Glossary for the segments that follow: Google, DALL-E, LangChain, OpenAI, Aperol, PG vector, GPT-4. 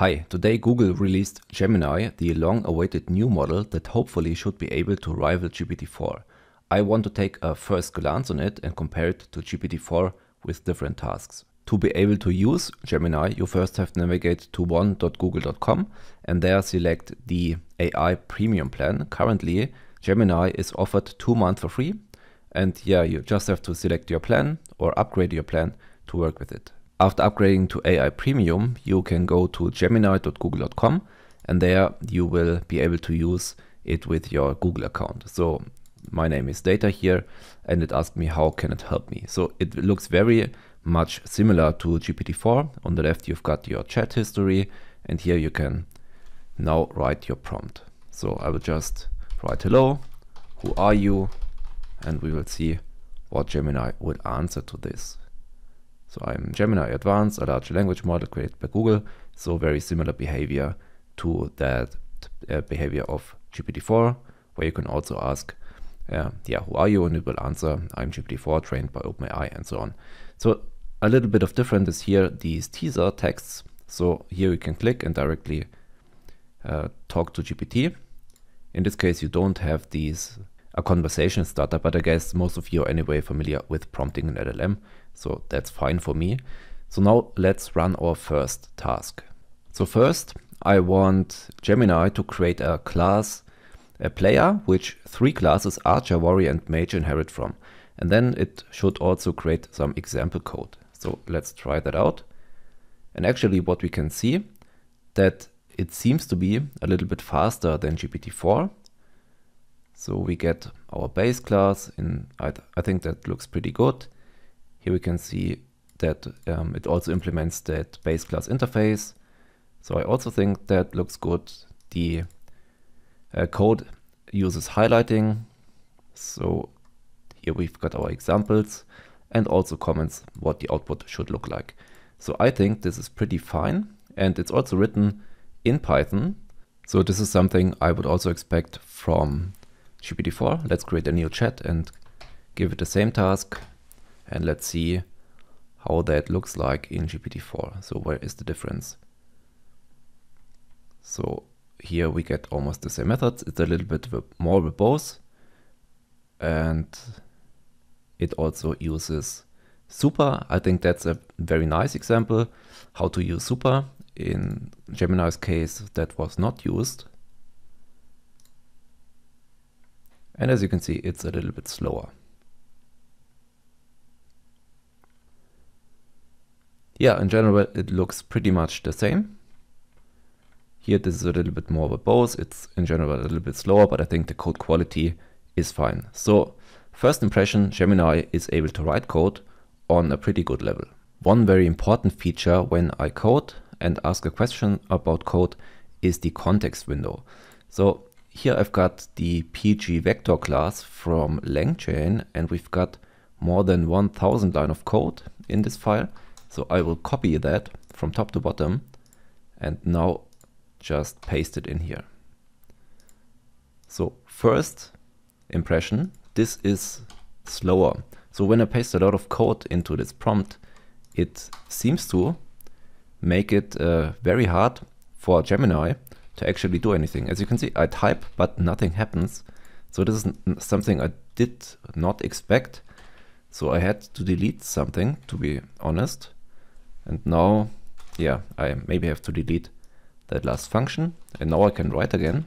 Hi, today Google released Gemini, the long-awaited new model that hopefully should be able to rival GPT-4. I want to take a first glance on it and compare it to GPT-4 with different tasks. To be able to use Gemini, you first have to navigate to one.google.com and there select the AI Premium plan. Currently, Gemini is offered 2 months for free, and yeah, you just have to select your plan or upgrade your plan to work with it. After upgrading to AI Premium, you can go to gemini.google.com and there you will be able to use it with your Google account. So my name is Data here and it asked me how can it help me. So it looks very much similar to GPT-4. On the left you've got your chat history and here you can now write your prompt. So I will just write hello, who are you, and we will see what Gemini will answer to this. So I'm Gemini Advanced, a large language model created by Google. So very similar behavior to that behavior of GPT-4, where you can also ask, who are you? And it will answer, I'm GPT-4 trained by OpenAI and so on. So a little bit of difference is here, these teaser texts. So here you can click and directly talk to GPT. In this case, you don't have these a conversation starter, but I guess most of you are anyway familiar with prompting an LLM, so that's fine for me. So now let's run our first task. So first I want Gemini to create a class, a player, which three classes, Archer, Warrior and Mage, inherit from. And then it should also create some example code. So let's try that out. And actually what we can see that it seems to be a little bit faster than GPT-4. So we get our base class, and I think that looks pretty good. Here we can see that it also implements that base class interface. So I also think that looks good. The code uses highlighting. So here we've got our examples and also comments what the output should look like. So I think this is pretty fine. And it's also written in Python. So this is something I would also expect from GPT-4. Let's create a new chat and give it the same task, and let's see how that looks like in GPT-4. So where is the difference? So here we get almost the same methods. It's a little bit more verbose, and it also uses super. I think that's a very nice example how to use super. In Gemini's case, that was not used. And as you can see, it's a little bit slower. Yeah, in general, it looks pretty much the same. Here, this is a little bit more verbose. It's in general a little bit slower, but I think the code quality is fine. So first impression, Gemini is able to write code on a pretty good level. One very important feature when I code and ask a question about code is the context window. So here I've got the PG vector class from LangChain, and we've got more than 1000 lines of code in this file. So I will copy that from top to bottom and now just paste it in here. So first impression, this is slower. So when I paste a lot of code into this prompt, it seems to make it very hard for Gemini to actually do anything. As you can see, I type, but nothing happens. So this is something I did not expect. So I had to delete something, to be honest. And now, yeah, I maybe have to delete that last function. And now I can write again.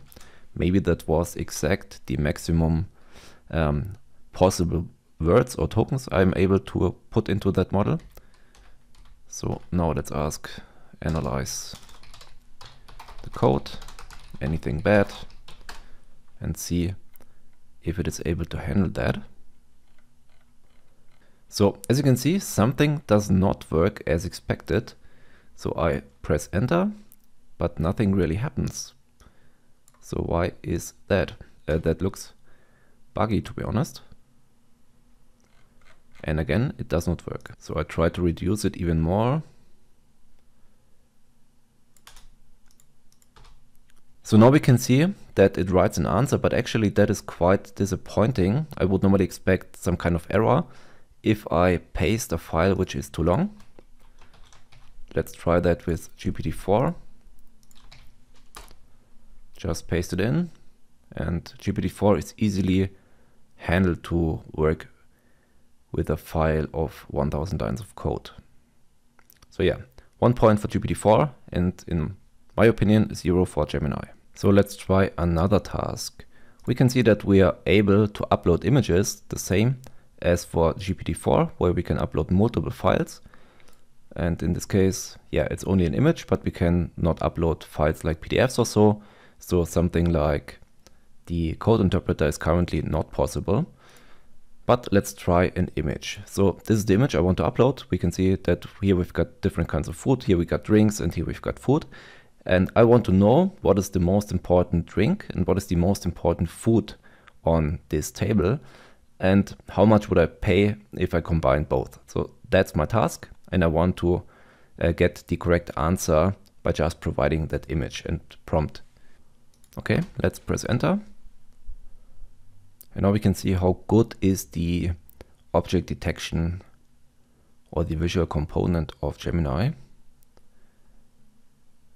Maybe that was exact the maximum possible words or tokens I'm able to put into that model. So now let's ask, analyze the code, anything bad, and see if it is able to handle that. So as you can see, something does not work as expected. So I press enter, but nothing really happens. So why is that? That looks buggy, to be honest. And again, it does not work. So I try to reduce it even more. So now we can see that it writes an answer, but actually that is quite disappointing. I would normally expect some kind of error if I paste a file which is too long. Let's try that with GPT-4. Just paste it in, and GPT-4 is easily handled to work with a file of 1000 lines of code. So yeah, 1 point for GPT-4, and in my opinion, 0 for Gemini. So let's try another task. We can see that we are able to upload images the same as for GPT-4, where we can upload multiple files. And in this case, yeah, it's only an image, but we can not upload files like PDFs or so. So something like the code interpreter is currently not possible. But let's try an image. So this is the image I want to upload. We can see that here we've got different kinds of food. Here we got drinks, and here we've got food. And I want to know what is the most important drink and what is the most important food on this table, and how much would I pay if I combine both. So that's my task, and I want to get the correct answer by just providing that image and prompt. Okay, let's press enter. And now we can see how good is the object detection or the visual component of Gemini.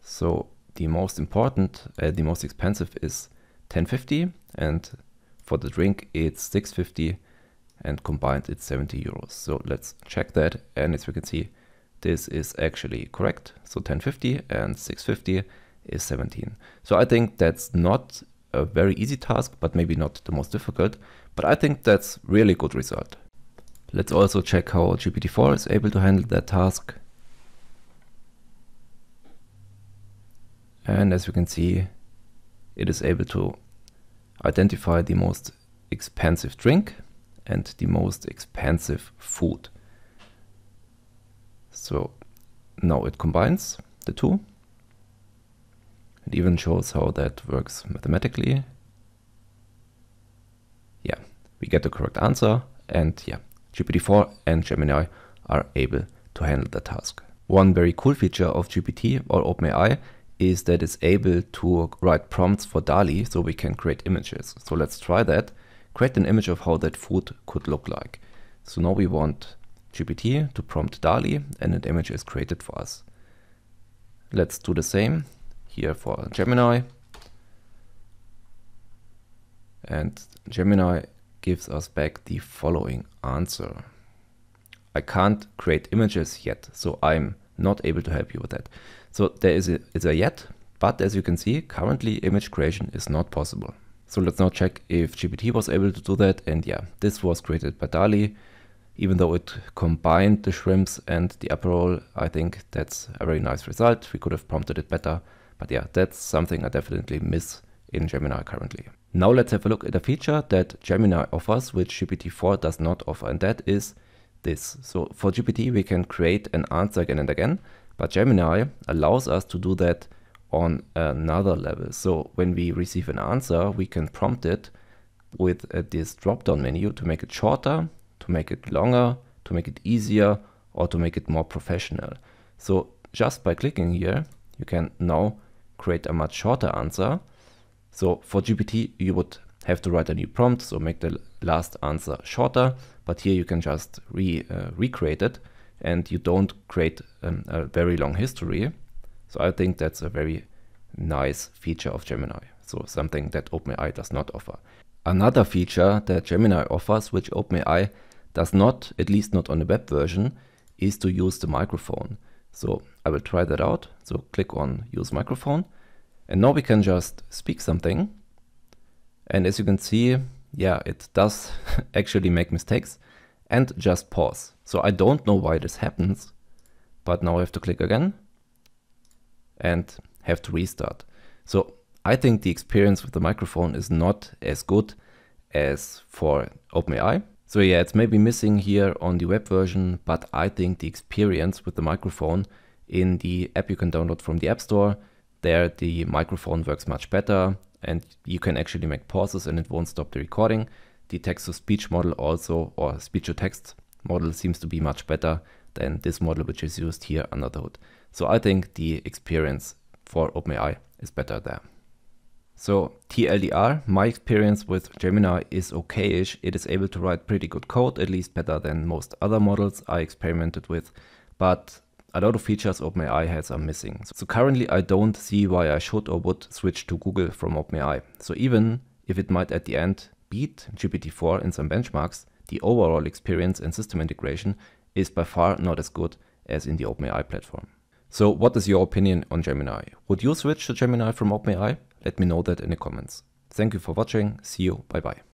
So the most important, the most expensive is 10.50, and for the drink it's 6.50, and combined it's 70 euros. So let's check that, and as we can see, this is actually correct. So 10.50 and 6.50 is 17. So I think that's not a very easy task, but maybe not the most difficult, but I think that's really good result. Let's also check how GPT-4 is able to handle that task. And as we can see, it is able to identify the most expensive drink and the most expensive food. So now it combines the two. It even shows how that works mathematically. Yeah, we get the correct answer, and yeah, GPT-4 and Gemini are able to handle the task. One very cool feature of GPT or OpenAI is that it's able to write prompts for DALL-E, so we can create images. So let's try that. Create an image of how that food could look like. So now we want GPT to prompt DALL-E, and an image is created for us. Let's do the same here for Gemini. And Gemini gives us back the following answer. I can't create images yet, so I'm not able to help you with that. So there is a yet, but as you can see, currently image creation is not possible. So let's now check if GPT was able to do that, and yeah, this was created by DALL-E. Even though it combined the shrimps and the Aperol, I think that's a very nice result. We could have prompted it better, but yeah, that's something I definitely miss in Gemini currently. Now let's have a look at a feature that Gemini offers, which GPT-4 does not offer, and that is this. So for GPT, we can create an answer again and again, but Gemini allows us to do that on another level. So when we receive an answer, we can prompt it with this drop-down menu to make it shorter, to make it longer, to make it easier, or to make it more professional. So just by clicking here, you can now create a much shorter answer. So for GPT, you would have to write a new prompt, so make the last answer shorter, but here you can just recreate it, and you don't create a very long history. So I think that's a very nice feature of Gemini. So something that OpenAI does not offer. Another feature that Gemini offers, which OpenAI does not, at least not on the web version, is to use the microphone. So I will try that out. So click on use microphone, and now we can just speak something. And as you can see, yeah, it does actually make mistakes and just pause. So I don't know why this happens, but now I have to click again and have to restart. So I think the experience with the microphone is not as good as for OpenAI. So yeah, it's maybe missing here on the web version, but I think the experience with the microphone in the app you can download from the App Store, there the microphone works much better, and you can actually make pauses and it won't stop the recording. The text-to-speech model also, or speech-to-text model, seems to be much better than this model which is used here under the hood. So I think the experience for OpenAI is better there. So TLDR, my experience with Gemini is okay-ish. It is able to write pretty good code, at least better than most other models I experimented with, but A lot of features OpenAI has are missing. So currently I don't see why I should or would switch to Google from OpenAI. So even if it might at the end beat GPT-4 in some benchmarks, the overall experience and system integration is by far not as good as in the OpenAI platform. So what is your opinion on Gemini? Would you switch to Gemini from OpenAI? Let me know that in the comments. Thank you for watching. See you. Bye bye.